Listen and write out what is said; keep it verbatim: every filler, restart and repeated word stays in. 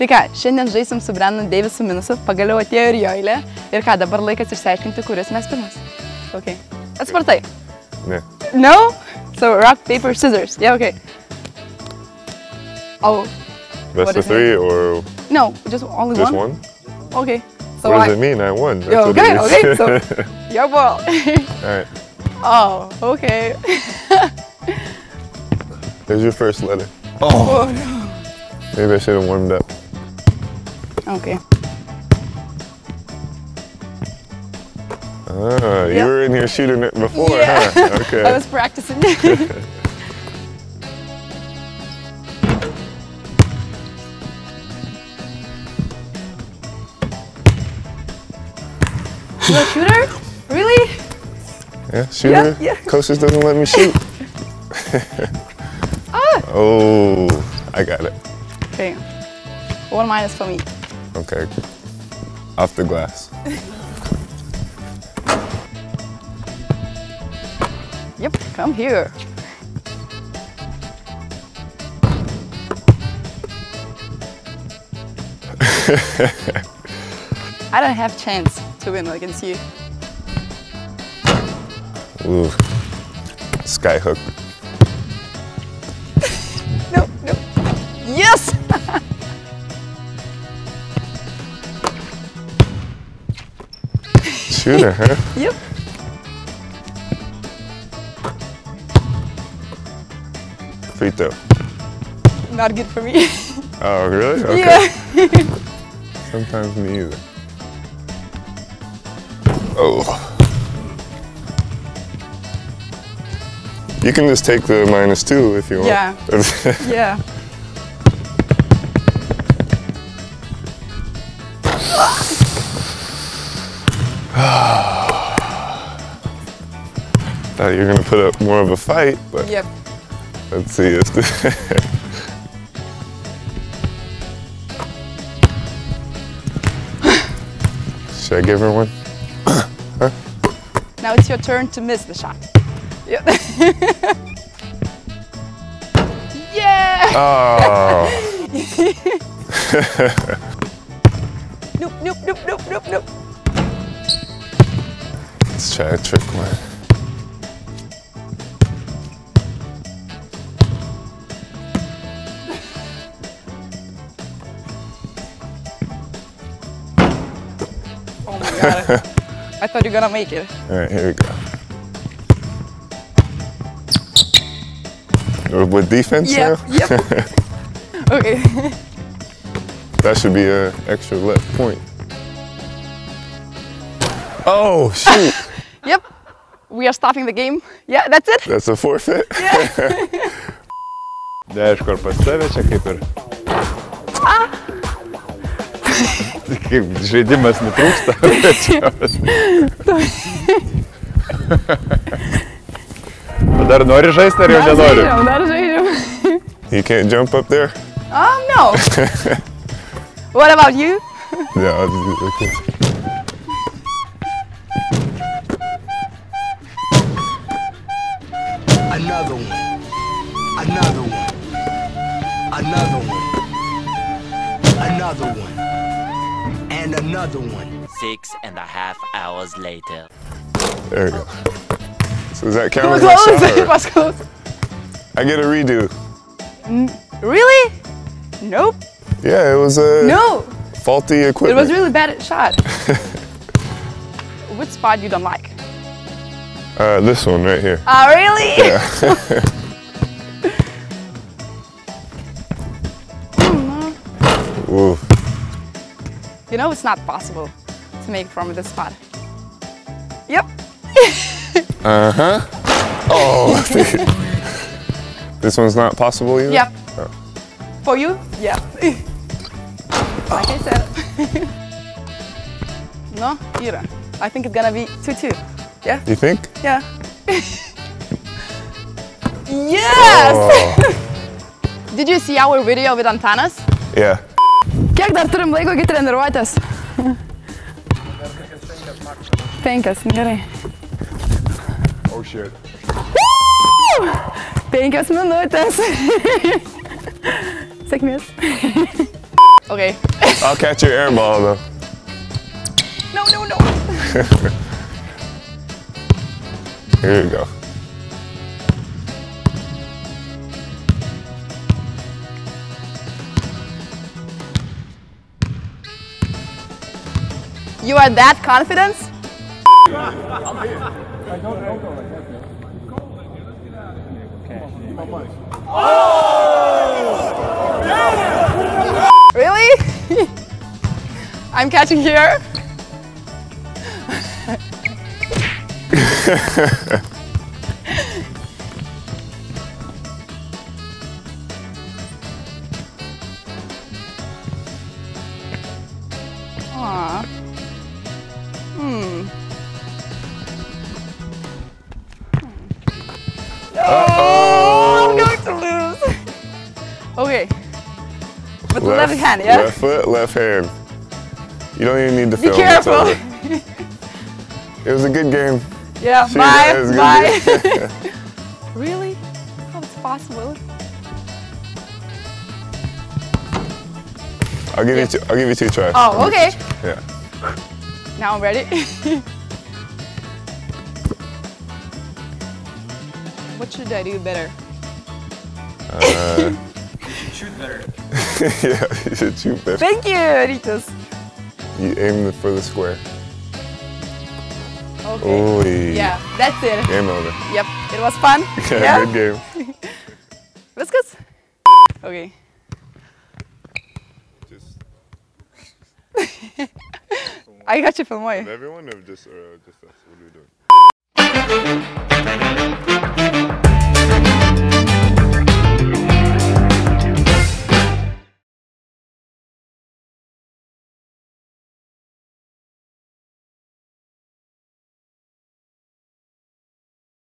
Tai ką, šiandien žaisim su Brendan Davisu minusu, pagaliau atėjo ir jo eilė. Ir ką, dabar laikas išsiaiškinti, kuris mes pirmas. Okay. Atspartai. Ne. No? So, rock, paper, scissors. Yeah, okay. Oh. That's the three, or? No, just only just one. Just one? Okay. So what does I... it mean? I won. That's Yo, okay, what it is. Okay, so your ball. Alright. Oh, okay. Here's your first letter. Oh. Oh no. Maybe I should have warmed up. Okay. Ah, you yep. were in here shooting it before, yeah. huh? Okay. I was practicing. You a shooter? Really? Yeah, shooter. Yeah, yeah. Coaches doesn't let me shoot. ah. Oh, I got it. Okay. One minus for me. Okay. Off the glass. Yep, come here. I don't have chance to win against you. Ooh. Skyhook. No, no. Yes! Shooter, huh? Yep. Free throw. Not good for me. Oh, really? Okay. Yeah. Sometimes me either. Oh. You can just take the minus two if you want. Yeah. Yeah. Thought you were gonna put up more of a fight, but yep. Let's see. Should I give her one? Huh? Now it's your turn to miss the shot. Yep. Yeah. Oh. Nope, nope, nope, nope, nope, nope. Let's try a trick one. Oh my god. I thought you were gonna make it. Alright, here we go. With defense yep, now? Yep. Okay. That should be an extra left point. Oh, shoot. Yep. We are stopping the game. Yeah, that's it. That's a forfeit. Yeah. Dash Corpus tave čia kaip ir... Kaip žaidimas nutrūksta, bet čia... Dar nori žaisti, ar jau nenori? Dar žaidžiam, dar žaidžiam. You can't jump up there? Um, no. What about you? Yeah, I'll just do it. Another one, another one, another one, another one, and another one. Six and a half hours later. There we go. So does that count as my shot? It was close. I get a redo. N really? Nope. Yeah, it was a no. faulty equipment. It was really bad shot. What spot you don't like? Uh, this one right here. Oh, really? Yeah. Ooh. You know, it's not possible to make from this spot. Yep. Uh-huh. Oh, this one's not possible either? Yep. Oh. For you? Yeah. Like I said. No, either. I think it's gonna be two two. Yeah. You think? Yeah. Yes! Oh. Did you see our video with Antanas? Yeah. Kiek dar turim laiko iki treniruotės? Penkias, gerai. O Oh shit. Woo! penkios minutės. Sėkmės. Okay. I'll catch your air ball though. No, no, no. Here you go. You are that confident? I'm here. Don't go like that, man. Let's get out of here. Okay. My money. Oh! Yeah! Really? I'm catching here. Aww. Hmm. Uh-oh. No, I'm going to lose. Okay. With left, the left hand, yeah? Left foot, left hand. You don't even need to film. Be careful. It was a good game. Yeah, see, bye. Bye. Really? How it's possible? I'll give yeah. you two, I'll give you two tries. Oh, okay. Yeah. Now I'm ready. What should I do better? Uh, shoot better. Yeah, you should shoot better. Thank you, Ritos. You aim for the square. Okay. Oy. Yeah, that's it. Game over. Yep, it was fun. Yeah, yeah. Good game. Viscous? Okay. Just. I got you for more. Everyone or just, uh, just us? What are we doing?